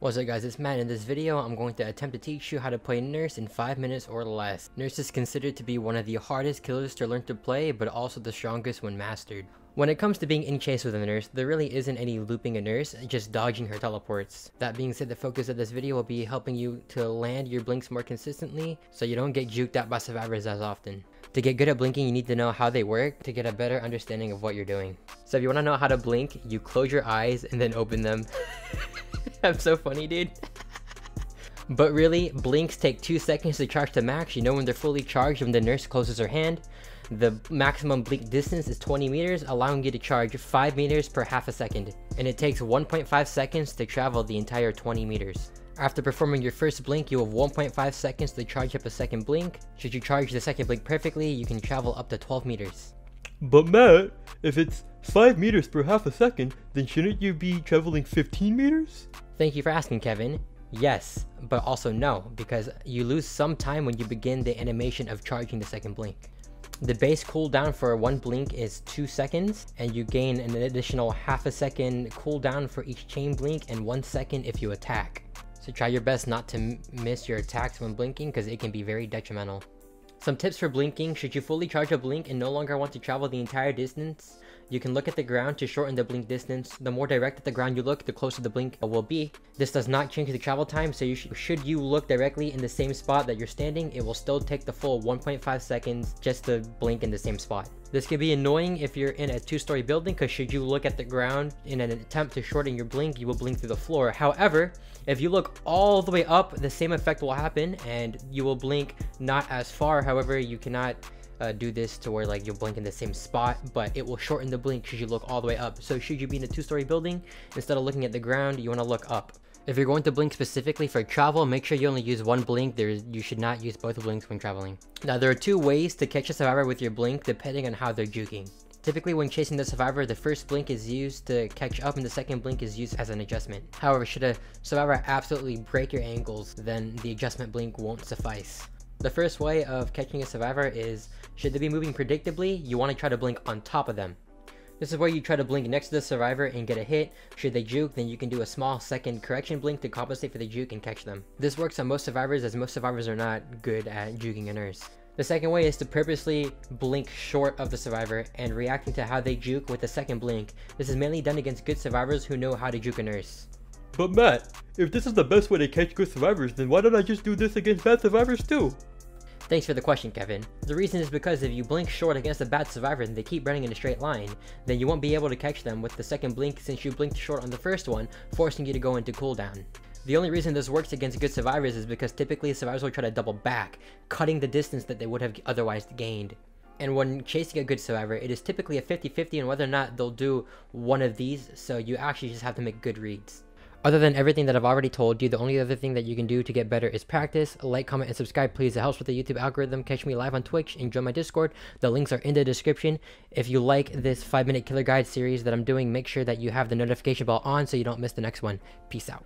What's up guys, it's Matt. In this video, I'm going to attempt to teach you how to play Nurse in 5 minutes or less. Nurse is considered to be one of the hardest killers to learn to play, but also the strongest when mastered. When it comes to being in chase with a Nurse, there really isn't any looping a Nurse, just dodging her teleports. That being said, the focus of this video will be helping you to land your blinks more consistently, so you don't get juked out by survivors as often. To get good at blinking, you need to know how they work to get a better understanding of what you're doing. So if you want to know how to blink, you close your eyes and then open them. I'm so funny, dude. But really, blinks take 2 seconds to charge to max. You know when they're fully charged when the Nurse closes her hand. The maximum blink distance is 20 meters, allowing you to charge 5 meters per half a second. And it takes 1.5 seconds to travel the entire 20 meters. After performing your first blink, you have 1.5 seconds to charge up a second blink. Should you charge the second blink perfectly, you can travel up to 12 meters. But Matt, if it's 5 meters per half a second, then shouldn't you be traveling 15 meters? Thank you for asking, Kevin. Yes, but also no, because you lose some time when you begin the animation of charging the second blink. The base cooldown for one blink is 2 seconds, and you gain an additional half a second cooldown for each chain blink and 1 second if you attack. So try your best not to miss your attacks when blinking, because it can be very detrimental. Some tips for blinking: should you fully charge a blink and no longer want to travel the entire distance, you can look at the ground to shorten the blink distance. The more direct at the ground you look, the closer the blink will be. This does not change the travel time, so should you look directly in the same spot that you're standing, it will still take the full 1.5 seconds just to blink in the same spot. This can be annoying if you're in a 2-story building, because should you look at the ground in an attempt to shorten your blink, you will blink through the floor. However, if you look all the way up, the same effect will happen and you will blink not as far. However, you cannot do this to where like you'll blink in the same spot, but it will shorten the blink should you look all the way up. So should you be in a 2-story building, instead of looking at the ground, you want to look up. If you're going to blink specifically for travel, make sure you only use one blink. You should not use both blinks when traveling. Now there are 2 ways to catch a survivor with your blink depending on how they're juking. Typically when chasing the survivor, the first blink is used to catch up and the second blink is used as an adjustment. However, should a survivor absolutely break your ankles, then the adjustment blink won't suffice. The first way of catching a survivor is, should they be moving predictably, you want to try to blink on top of them. This is where you try to blink next to the survivor and get a hit. Should they juke, then you can do a small second correction blink to compensate for the juke and catch them. This works on most survivors, as most survivors are not good at juking a Nurse. The second way is to purposely blink short of the survivor and reacting to how they juke with the second blink. This is mainly done against good survivors who know how to juke a Nurse. But Matt, if this is the best way to catch good survivors, then why don't I just do this against bad survivors too? Thanks for the question, Kevin. The reason is because if you blink short against a bad survivor and they keep running in a straight line, then you won't be able to catch them with the second blink since you blinked short on the first one, forcing you to go into cooldown. The only reason this works against good survivors is because typically survivors will try to double back, cutting the distance that they would have otherwise gained. And when chasing a good survivor, it is typically a 50-50 on whether or not they'll do one of these, so you actually just have to make good reads. Other than everything that I've already told you, the only other thing that you can do to get better is practice. Like, comment, and subscribe, please. It helps with the YouTube algorithm. Catch me live on Twitch and join my Discord. The links are in the description. If you like this 5-minute killer guide series that I'm doing, make sure that you have the notification bell on so you don't miss the next one. Peace out.